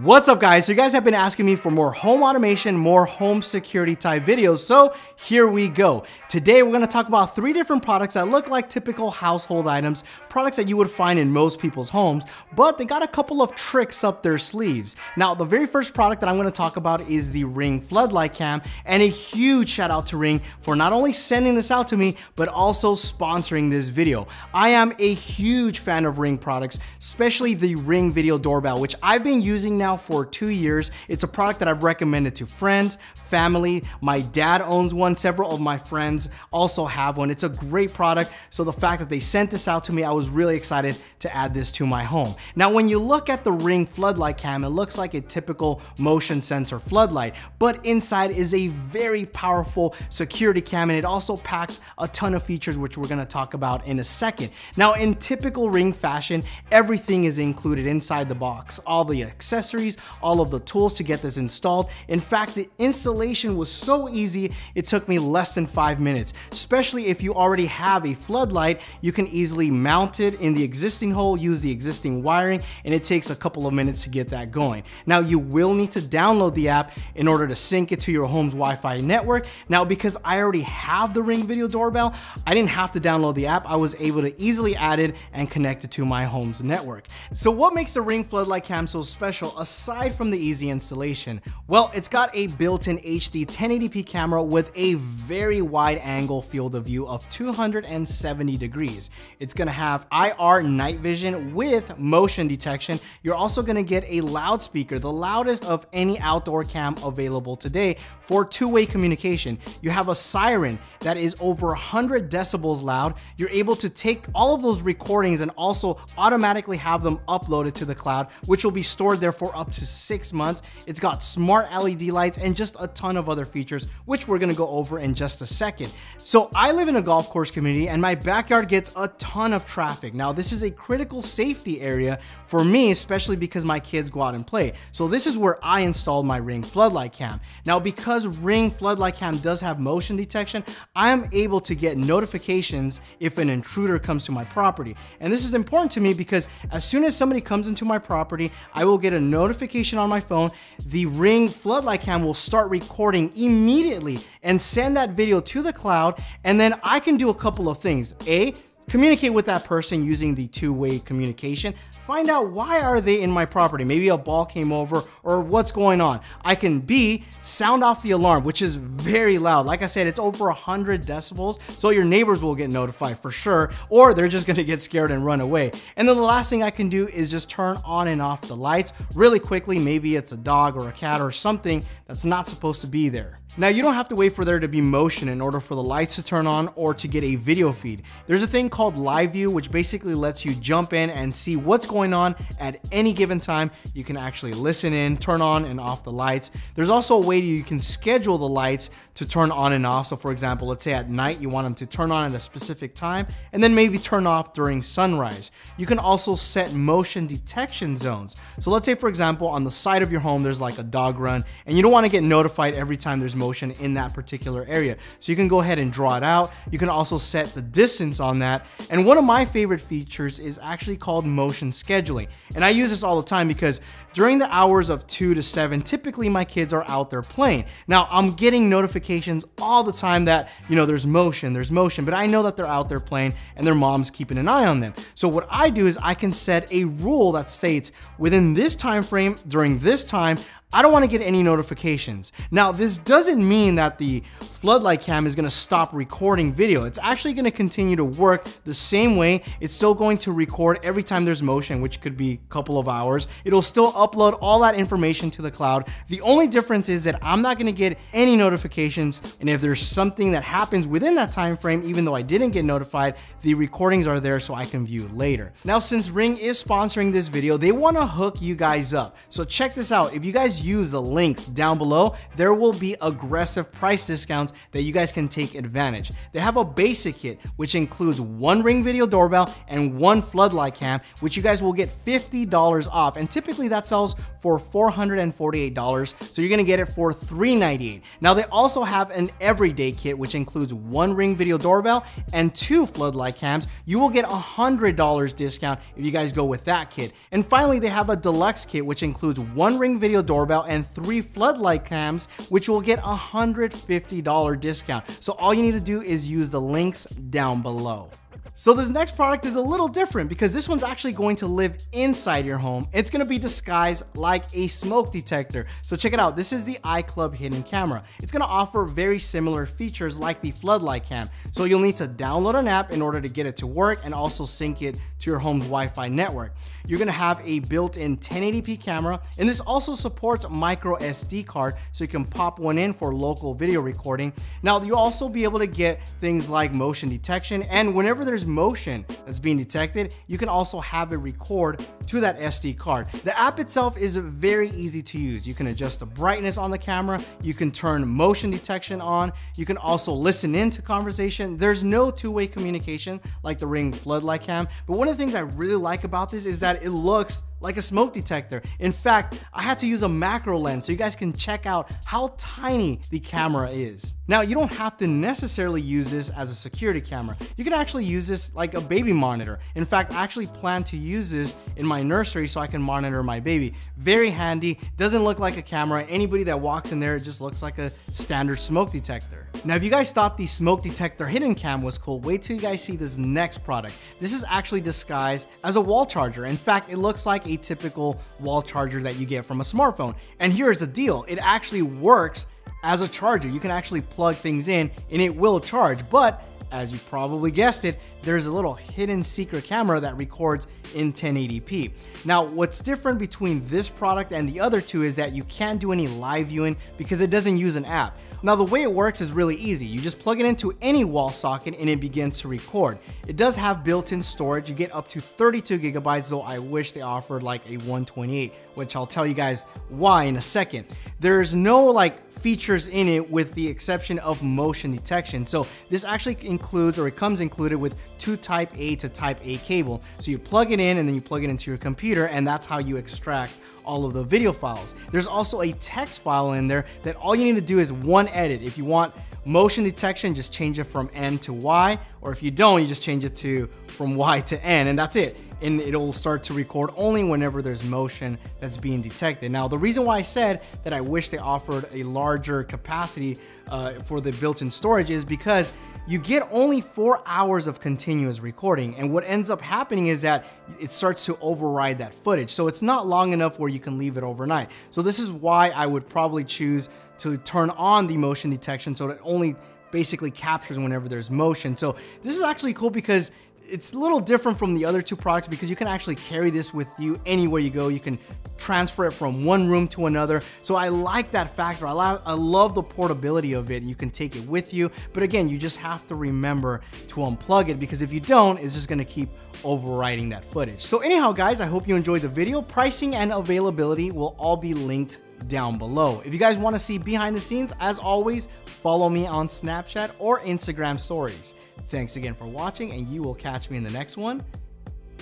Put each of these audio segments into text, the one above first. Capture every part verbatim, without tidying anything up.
What's up guys? So you guys have been asking me for more home automation, more home security type videos, so here we go. Today we're going to talk about three different products that look like typical household items, products that you would find in most people's homes, but they got a couple of tricks up their sleeves. Now the very first product that I'm going to talk about is the Ring Floodlight Cam, and a huge shout out to Ring for not only sending this out to me, but also sponsoring this video. I am a huge fan of Ring products, especially the Ring Video Doorbell, which I've been using now for two years. It's a product that I've recommended to friends, family. My dad owns one. Several of my friends also have one. It's a great product. So the fact that they sent this out to me, I was really excited to add this to my home. Now, when you look at the Ring Floodlight Cam, it looks like a typical motion sensor floodlight, but inside is a very powerful security cam, and it also packs a ton of features, which we're gonna talk about in a second. Now, in typical Ring fashion, everything is included inside the box, all the accessories, all of the tools to get this installed. In fact, the installation was so easy, it took me less than five minutes. Especially if you already have a floodlight, you can easily mount it in the existing hole, use the existing wiring, and it takes a couple of minutes to get that going. Now, you will need to download the app in order to sync it to your home's Wi-Fi network. Now, because I already have the Ring Video Doorbell, I didn't have to download the app. I was able to easily add it and connect it to my home's network. So what makes the Ring Floodlight Cam so special? Aside from the easy installation, well, it's got a built-in H D ten eighty p camera with a very wide angle field of view of two hundred seventy degrees. It's gonna have I R night vision with motion detection. You're also gonna get a loudspeaker, the loudest of any outdoor cam available today, for two-way communication. You have a siren that is over one hundred decibels loud. You're able to take all of those recordings and also automatically have them uploaded to the cloud, which will be stored there for for up to six months. It's got smart L E D lights and just a ton of other features, which we're gonna go over in just a second. So I live in a golf course community and my backyard gets a ton of traffic. Now this is a critical safety area for me, especially because my kids go out and play. So this is where I installed my Ring Floodlight Cam. Now because Ring Floodlight Cam does have motion detection, I am able to get notifications if an intruder comes to my property. And this is important to me because as soon as somebody comes into my property, I will get a notification on my phone. The Ring Floodlight Cam will start recording immediately and send that video to the cloud, and then I can do a couple of things. A, communicate with that person using the two-way communication. Find out why are they in my property. Maybe a ball came over or what's going on. I can B, sound off the alarm, which is very loud. Like I said, it's over one hundred decibels. So your neighbors will get notified for sure, or they're just gonna get scared and run away. And then the last thing I can do is just turn on and off the lights really quickly. Maybe it's a dog or a cat or something that's not supposed to be there. Now you don't have to wait for there to be motion in order for the lights to turn on or to get a video feed. There's a thing called live view, which basically lets you jump in and see what's going on at any given time. You can actually listen in, turn on and off the lights. There's also a way you can schedule the lights to turn on and off. So for example, let's say at night, you want them to turn on at a specific time and then maybe turn off during sunrise. You can also set motion detection zones. So let's say for example, on the side of your home, there's like a dog run and you don't want to get notified every time there's motion motion in that particular area. So you can go ahead and draw it out. You can also set the distance on that. And one of my favorite features is actually called motion scheduling. And I use this all the time because during the hours of two to seven, typically my kids are out there playing. Now I'm getting notifications all the time that, you know, there's motion, there's motion, but I know that they're out there playing and their mom's keeping an eye on them. So what I do is I can set a rule that states within this time frame, during this time, I don't want to get any notifications. Now, this doesn't mean that the floodlight cam is going to stop recording video. It's actually going to continue to work the same way. It's still going to record every time there's motion, which could be a couple of hours. It'll still upload all that information to the cloud. The only difference is that I'm not going to get any notifications. And if there's something that happens within that time frame, even though I didn't get notified, the recordings are there so I can view later. Now, since Ring is sponsoring this video, they want to hook you guys up. So check this out. If you guys use the links down below, there will be aggressive price discounts that you guys can take advantage. They have a basic kit, which includes one Ring Video Doorbell and one Floodlight Cam, which you guys will get fifty dollars off. And typically that sells for four hundred forty-eight dollars. So you're gonna get it for three ninety-eight. Now they also have an everyday kit, which includes one Ring Video Doorbell and two Floodlight Cams. You will get a one hundred dollars discount if you guys go with that kit. And finally, they have a deluxe kit, which includes one Ring Video Doorbell and three Floodlight Cams, which will get a one hundred fifty dollars discount. So all you need to do is use the links down below. So this next product is a little different because this one's actually going to live inside your home. It's gonna be disguised like a smoke detector. So check it out, this is the iClub hidden camera. It's gonna offer very similar features like the Floodlight Cam. So you'll need to download an app in order to get it to work and also sync it to your home's Wi-Fi network. You're gonna have a built-in ten eighty p camera, and this also supports micro S D card, so you can pop one in for local video recording. Now you'll also be able to get things like motion detection, and whenever there's motion that's being detected, you can also have it record to that S D card. The app itself is very easy to use. You can adjust the brightness on the camera, you can turn motion detection on, you can also listen into conversation. There's no two-way communication like the Ring Floodlight Cam, but one of the things I really like about this is that it looks like a smoke detector. In fact, I had to use a macro lens so you guys can check out how tiny the camera is. Now, you don't have to necessarily use this as a security camera. You can actually use this like a baby monitor. In fact, I actually plan to use this in my nursery so I can monitor my baby. Very handy, doesn't look like a camera. Anybody that walks in there, it just looks like a standard smoke detector. Now, if you guys thought the smoke detector hidden cam was cool, wait till you guys see this next product. This is actually disguised as a wall charger. In fact, it looks like a A typical wall charger that you get from a smartphone. And here's the deal, it actually works as a charger. You can actually plug things in and it will charge, but as you probably guessed it, there's a little hidden secret camera that records in ten eighty p. Now, what's different between this product and the other two is that you can't do any live viewing because it doesn't use an app. Now, the way it works is really easy. You just plug it into any wall socket and it begins to record. It does have built-in storage. You get up to thirty-two gigabytes, though I wish they offered like a one twenty-eight, which I'll tell you guys why in a second. There's no like features in it with the exception of motion detection. So this actually includes, or it comes included with two type A to type A cable. So you plug it in and then you plug it into your computer, and that's how you extract all of the video files. There's also a text file in there that all you need to do is one edit. If you want motion detection, just change it from N to Y, or if you don't, you just change it to from Y to N, and that's it. And it'll start to record only whenever there's motion that's being detected. Now, the reason why I said that I wish they offered a larger capacity uh, for the built-in storage is because you get only four hours of continuous recording. And what ends up happening is that it starts to override that footage. So it's not long enough where you can leave it overnight. So this is why I would probably choose to turn on the motion detection so that it only basically captures whenever there's motion. So this is actually cool because it's a little different from the other two products because you can actually carry this with you anywhere you go. You can transfer it from one room to another. So I like that factor. I love, I love the portability of it. You can take it with you. But again, you just have to remember to unplug it because if you don't, it's just gonna keep overriding that footage. So anyhow, guys, I hope you enjoyed the video. Pricing and availability will all be linked down below. If you guys want to see behind the scenes, as always, follow me on Snapchat or Instagram stories. Thanks again for watching, and you will catch me in the next one.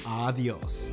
Adios.